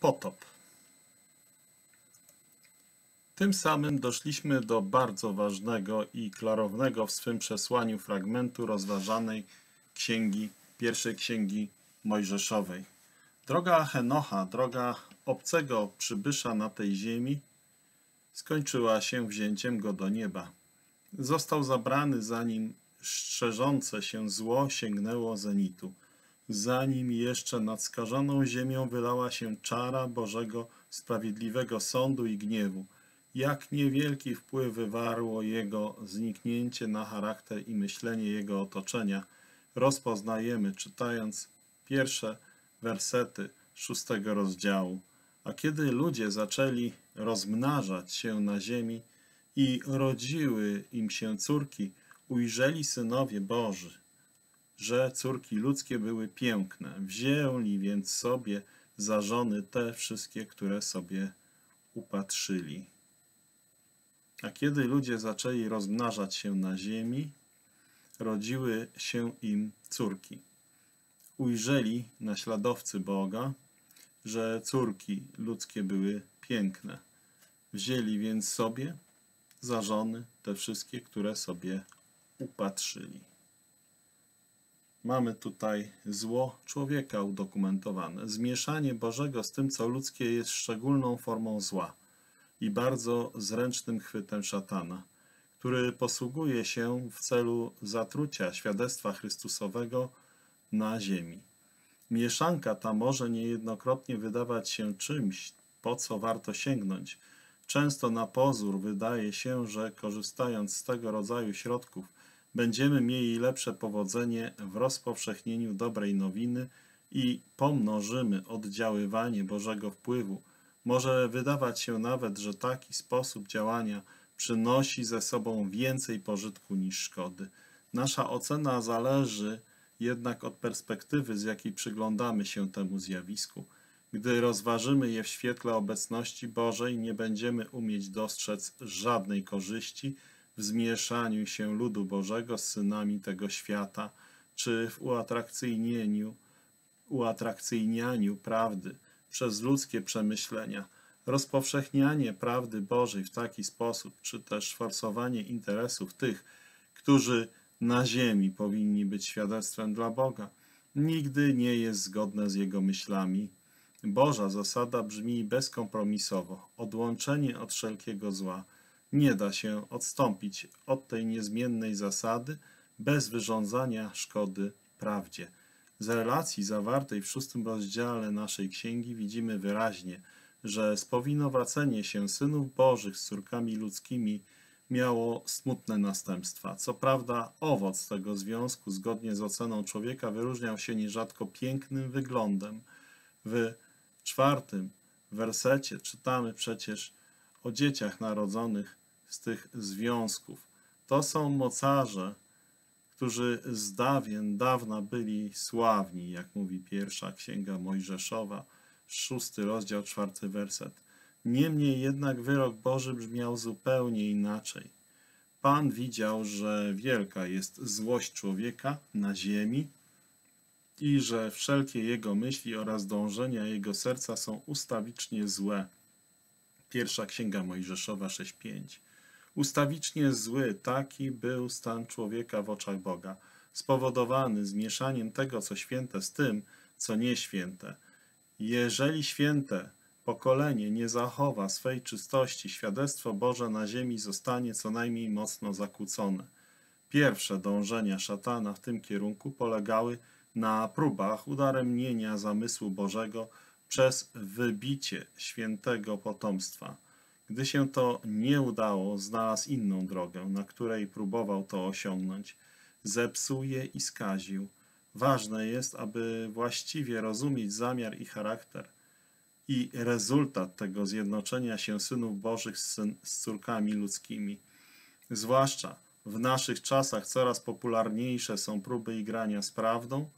potop. Tym samym doszliśmy do bardzo ważnego i klarownego w swym przesłaniu fragmentu rozważanej pierwszej księgi Mojżeszowej. Droga Henocha, droga obcego przybysza na tej ziemi, skończyła się wzięciem go do nieba. Został zabrany, zanim strzeżące się zło sięgnęło zenitu, zanim jeszcze nad skażoną ziemią wylała się czara Bożego sprawiedliwego sądu i gniewu. Jak niewielki wpływ wywarło jego zniknięcie na charakter i myślenie jego otoczenia, rozpoznajemy, czytając pierwsze wersety 6 rozdziału. A kiedy ludzie zaczęli rozmnażać się na ziemi i rodziły im się córki, ujrzeli synowie Boży, że córki ludzkie były piękne. Wzięli więc sobie za żony te wszystkie, które sobie upatrzyli. A kiedy ludzie zaczęli rozmnażać się na ziemi, rodziły się im córki. Ujrzeli naśladowcy Boga, że córki ludzkie były piękne. Wzięli więc sobie za żony te wszystkie, które sobie upatrzyli. Mamy tutaj zło człowieka udokumentowane. Zmieszanie Bożego z tym, co ludzkie, jest szczególną formą zła i bardzo zręcznym chwytem szatana, który posługuje się w celu zatrucia świadectwa Chrystusowego na ziemi. Mieszanka ta może niejednokrotnie wydawać się czymś, po co warto sięgnąć. Często na pozór wydaje się, że korzystając z tego rodzaju środków będziemy mieli lepsze powodzenie w rozpowszechnieniu dobrej nowiny i pomnożymy oddziaływanie Bożego wpływu. Może wydawać się nawet, że taki sposób działania przynosi ze sobą więcej pożytku niż szkody. Nasza ocena zależy jednak od perspektywy, z jakiej przyglądamy się temu zjawisku. Gdy rozważymy je w świetle obecności Bożej, nie będziemy umieć dostrzec żadnej korzyści w zmieszaniu się ludu Bożego z synami tego świata, czy w uatrakcyjnianiu prawdy przez ludzkie przemyślenia. Rozpowszechnianie prawdy Bożej w taki sposób, czy też forsowanie interesów tych, którzy na ziemi powinni być świadectwem dla Boga, nigdy nie jest zgodne z Jego myślami. Boża zasada brzmi bezkompromisowo: odłączenie od wszelkiego zła. Nie da się odstąpić od tej niezmiennej zasady bez wyrządzania szkody prawdzie. Z relacji zawartej w 6 rozdziale naszej księgi widzimy wyraźnie, że spowinowacenie się synów Bożych z córkami ludzkimi miało smutne następstwa. Co prawda owoc tego związku, zgodnie z oceną człowieka, wyróżniał się nierzadko pięknym wyglądem. W 4 wersecie czytamy przecież o dzieciach narodzonych z tych związków. To są mocarze, którzy z dawna byli sławni, jak mówi pierwsza księga Mojżeszowa, 6 rozdział, 4 werset. Niemniej jednak wyrok Boży brzmiał zupełnie inaczej. Pan widział, że wielka jest złość człowieka na ziemi i że wszelkie jego myśli oraz dążenia jego serca są ustawicznie złe. Pierwsza księga Mojżeszowa 6:5. Ustawicznie zły, taki był stan człowieka w oczach Boga, spowodowany zmieszaniem tego, co święte, z tym, co nieświęte. Jeżeli święte pokolenie nie zachowa swej czystości, świadectwo Boże na ziemi zostanie co najmniej mocno zakłócone. Pierwsze dążenia szatana w tym kierunku polegały na próbach udaremnienia zamysłu Bożego przez wybicie świętego potomstwa. Gdy się to nie udało, znalazł inną drogę, na której próbował to osiągnąć. Zepsuł je i skaził. Ważne jest, aby właściwie rozumieć zamiar i charakter i rezultat tego zjednoczenia się synów Bożych z córkami ludzkimi. Zwłaszcza w naszych czasach coraz popularniejsze są próby igrania z prawdą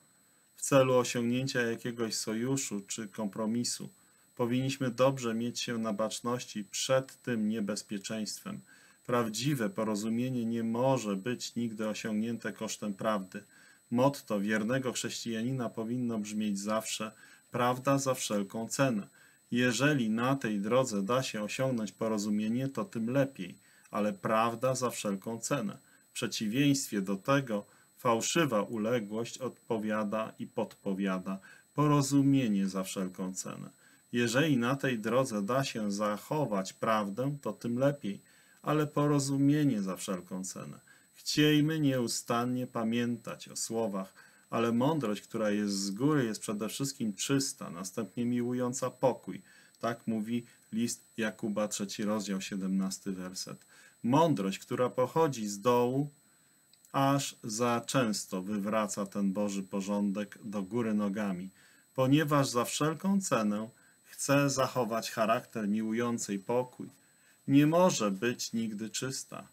w celu osiągnięcia jakiegoś sojuszu czy kompromisu. Powinniśmy dobrze mieć się na baczności przed tym niebezpieczeństwem. Prawdziwe porozumienie nie może być nigdy osiągnięte kosztem prawdy. Motto wiernego chrześcijanina powinno brzmieć zawsze: prawda za wszelką cenę. Jeżeli na tej drodze da się osiągnąć porozumienie, to tym lepiej, ale prawda za wszelką cenę. W przeciwieństwie do tego fałszywa uległość odpowiada i podpowiada porozumienie za wszelką cenę. Jeżeli na tej drodze da się zachować prawdę, to tym lepiej, ale porozumienie za wszelką cenę. Chciejmy nieustannie pamiętać o słowach, ale mądrość, która jest z góry, jest przede wszystkim czysta, następnie miłująca pokój. Tak mówi list Jakuba, 3 rozdział, 17 werset. Mądrość, która pochodzi z dołu, aż za często wywraca ten Boży porządek do góry nogami, ponieważ za wszelką cenę chce zachować charakter miłującej pokój. Nie może być nigdy czysta.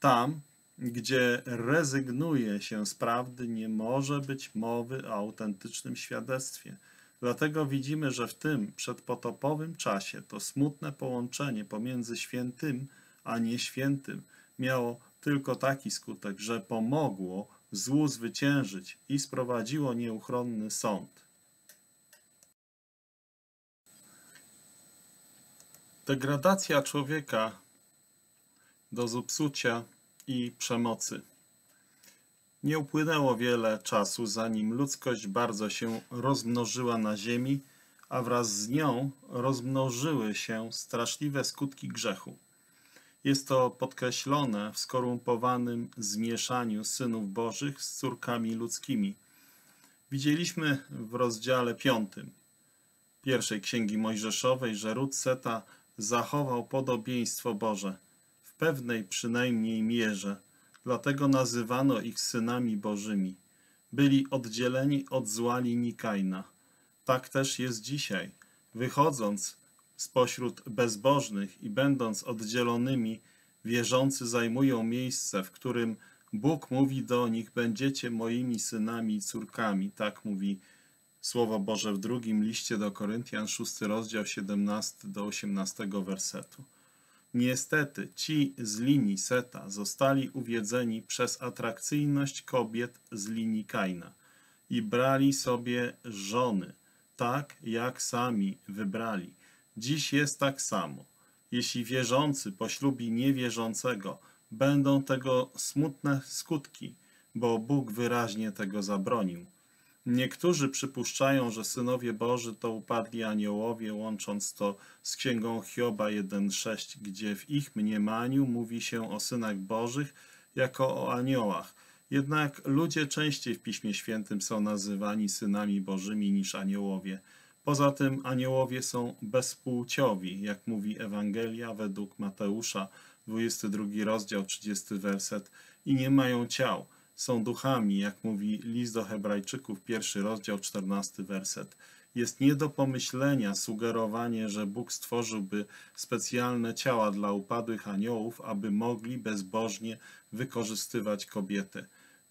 Tam, gdzie rezygnuje się z prawdy, nie może być mowy o autentycznym świadectwie. Dlatego widzimy, że w tym przedpotopowym czasie to smutne połączenie pomiędzy świętym a nieświętym miało tylko taki skutek, że pomogło złu zwyciężyć i sprowadziło nieuchronny sąd. Degradacja człowieka do zepsucia i przemocy. Nie upłynęło wiele czasu, zanim ludzkość bardzo się rozmnożyła na ziemi, a wraz z nią rozmnożyły się straszliwe skutki grzechu. Jest to podkreślone w skorumpowanym zmieszaniu synów bożych z córkami ludzkimi. Widzieliśmy w rozdziale 5 pierwszej Księgi Mojżeszowej, że ród Seta zachował podobieństwo Boże, w pewnej przynajmniej mierze, dlatego nazywano ich synami bożymi. Byli oddzieleni od zła linii Kaina. Tak też jest dzisiaj. Wychodząc spośród bezbożnych i będąc oddzielonymi, wierzący zajmują miejsce, w którym Bóg mówi do nich: będziecie moimi synami i córkami. Tak mówi Słowo Boże w 2 liście do Koryntian, 6 rozdział, 17 do 18 wersetu. Niestety ci z linii Seta zostali uwiedzeni przez atrakcyjność kobiet z linii Kaina i brali sobie żony, tak jak sami wybrali. Dziś jest tak samo. Jeśli wierzący poślubi niewierzącego, będą tego smutne skutki, bo Bóg wyraźnie tego zabronił. Niektórzy przypuszczają, że synowie Boży to upadli aniołowie, łącząc to z Księgą Hioba 1,6, gdzie w ich mniemaniu mówi się o synach Bożych jako o aniołach. Jednak ludzie częściej w Piśmie Świętym są nazywani synami Bożymi niż aniołowie. Poza tym aniołowie są bezpłciowi, jak mówi Ewangelia według Mateusza, 22 rozdział, 30 werset, i nie mają ciał. Są duchami, jak mówi list do Hebrajczyków, 1 rozdział, 14 werset. Jest nie do pomyślenia sugerowanie, że Bóg stworzyłby specjalne ciała dla upadłych aniołów, aby mogli bezbożnie wykorzystywać kobiety.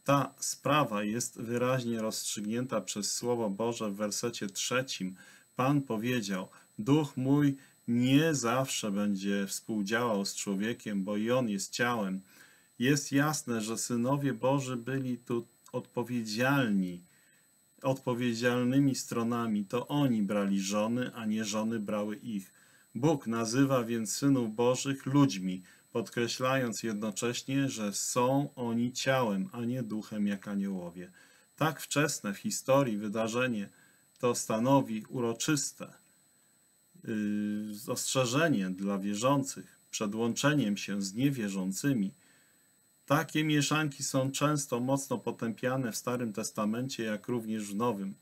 Ta sprawa jest wyraźnie rozstrzygnięta przez Słowo Boże w wersecie 3. Pan powiedział: duch mój nie zawsze będzie współdziałał z człowiekiem, bo i on jest ciałem. Jest jasne, że synowie Boży byli tu odpowiedzialnymi stronami. To oni brali żony, a nie żony brały ich. Bóg nazywa więc synów Bożych ludźmi, podkreślając jednocześnie, że są oni ciałem, a nie duchem jak aniołowie. Tak wczesne w historii wydarzenie to stanowi uroczyste ostrzeżenie dla wierzących przed łączeniem się z niewierzącymi. Takie mieszanki są często mocno potępiane w Starym Testamencie, jak również w Nowym.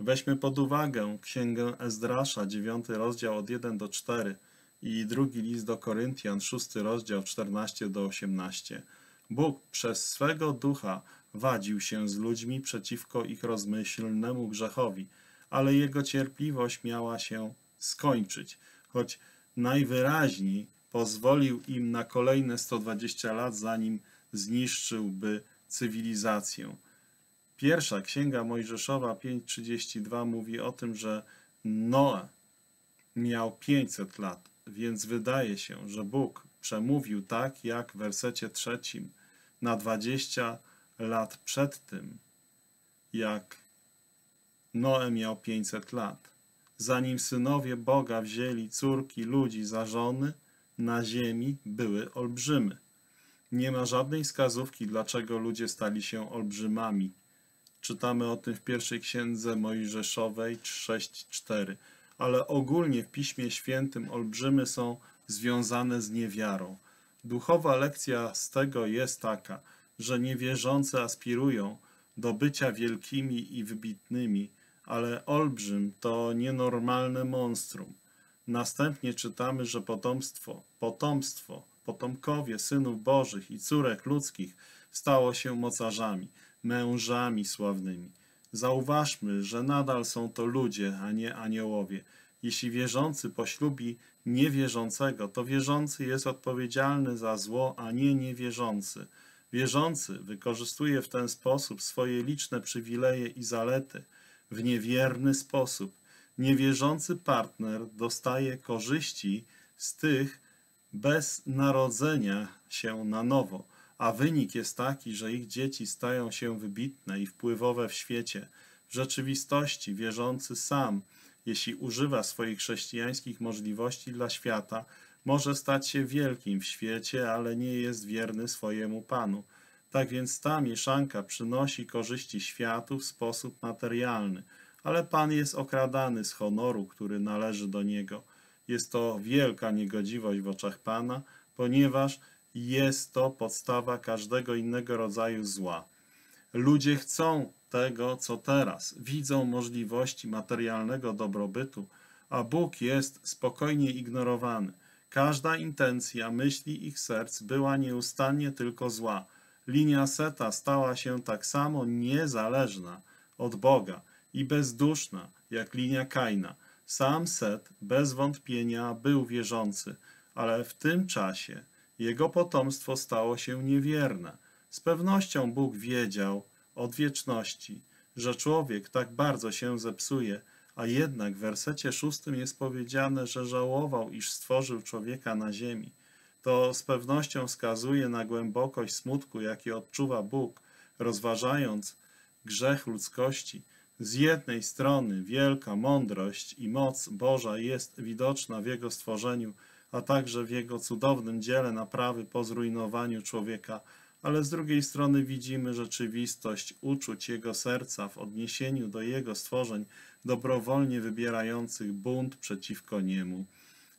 Weźmy pod uwagę Księgę Ezdrasza, 9 rozdział od 1 do 4, i 2 list do Koryntian, 6 rozdział, 14 do 18. Bóg przez swego ducha wadził się z ludźmi przeciwko ich rozmyślnemu grzechowi, ale jego cierpliwość miała się skończyć, choć najwyraźniej pozwolił im na kolejne 120 lat, zanim zniszczyłby cywilizację. Pierwsza Księga Mojżeszowa 5,32 mówi o tym, że Noe miał 500 lat, więc wydaje się, że Bóg przemówił tak jak w wersecie 3 na 20 lat przed tym, jak Noe miał 500 lat. zanim synowie Boga wzięli córki ludzi za żony, na ziemi były olbrzymy. Nie ma żadnej wskazówki, dlaczego ludzie stali się olbrzymami. Czytamy o tym w pierwszej Księdze Mojżeszowej 6:4. Ale ogólnie w Piśmie Świętym olbrzymy są związane z niewiarą. Duchowa lekcja z tego jest taka, że niewierzący aspirują do bycia wielkimi i wybitnymi, ale olbrzym to nienormalne monstrum. Następnie czytamy, że potomkowie synów bożych i córek ludzkich stało się mocarzami, mężami sławnymi. Zauważmy, że nadal są to ludzie, a nie aniołowie. Jeśli wierzący poślubi niewierzącego, to wierzący jest odpowiedzialny za zło, a nie niewierzący. Wierzący wykorzystuje w ten sposób swoje liczne przywileje i zalety w niewierny sposób. Niewierzący partner dostaje korzyści z tych bez narodzenia się na nowo, a wynik jest taki, że ich dzieci stają się wybitne i wpływowe w świecie. W rzeczywistości wierzący sam, jeśli używa swoich chrześcijańskich możliwości dla świata, może stać się wielkim w świecie, ale nie jest wierny swojemu Panu. Tak więc ta mieszanka przynosi korzyści światu w sposób materialny, ale Pan jest okradany z honoru, który należy do Niego. Jest to wielka niegodziwość w oczach Pana, ponieważ jest to podstawa każdego innego rodzaju zła. Ludzie chcą tego, co teraz. Widzą możliwości materialnego dobrobytu, a Bóg jest spokojnie ignorowany. Każda intencja myśli ich serc była nieustannie tylko zła. Linia Seta stała się tak samo niezależna od Boga i bezduszna jak linia Kaina. Sam Set bez wątpienia był wierzący, ale w tym czasie jego potomstwo stało się niewierne. Z pewnością Bóg wiedział od wieczności, że człowiek tak bardzo się zepsuje, a jednak w wersecie 6 jest powiedziane, że żałował, iż stworzył człowieka na ziemi. To z pewnością wskazuje na głębokość smutku, jaki odczuwa Bóg, rozważając grzech ludzkości. Z jednej strony wielka mądrość i moc Boża jest widoczna w Jego stworzeniu, a także w Jego cudownym dziele naprawy po zrujnowaniu człowieka, ale z drugiej strony widzimy rzeczywistość uczuć Jego serca w odniesieniu do Jego stworzeń dobrowolnie wybierających bunt przeciwko Niemu.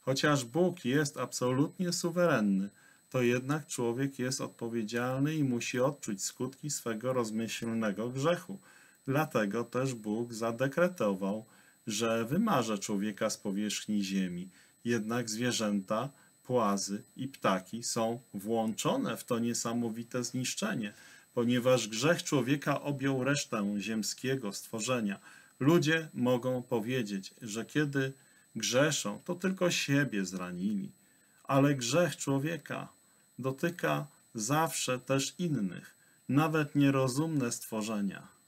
Chociaż Bóg jest absolutnie suwerenny, to jednak człowiek jest odpowiedzialny i musi odczuć skutki swego rozmyślnego grzechu. Dlatego też Bóg zadekretował, że wymarze człowieka z powierzchni ziemi. Jednak zwierzęta, płazy i ptaki są włączone w to niesamowite zniszczenie, ponieważ grzech człowieka objął resztę ziemskiego stworzenia. Ludzie mogą powiedzieć, że kiedy grzeszą, to tylko siebie zranili, ale grzech człowieka dotyka zawsze też innych, nawet nierozumne stworzenia.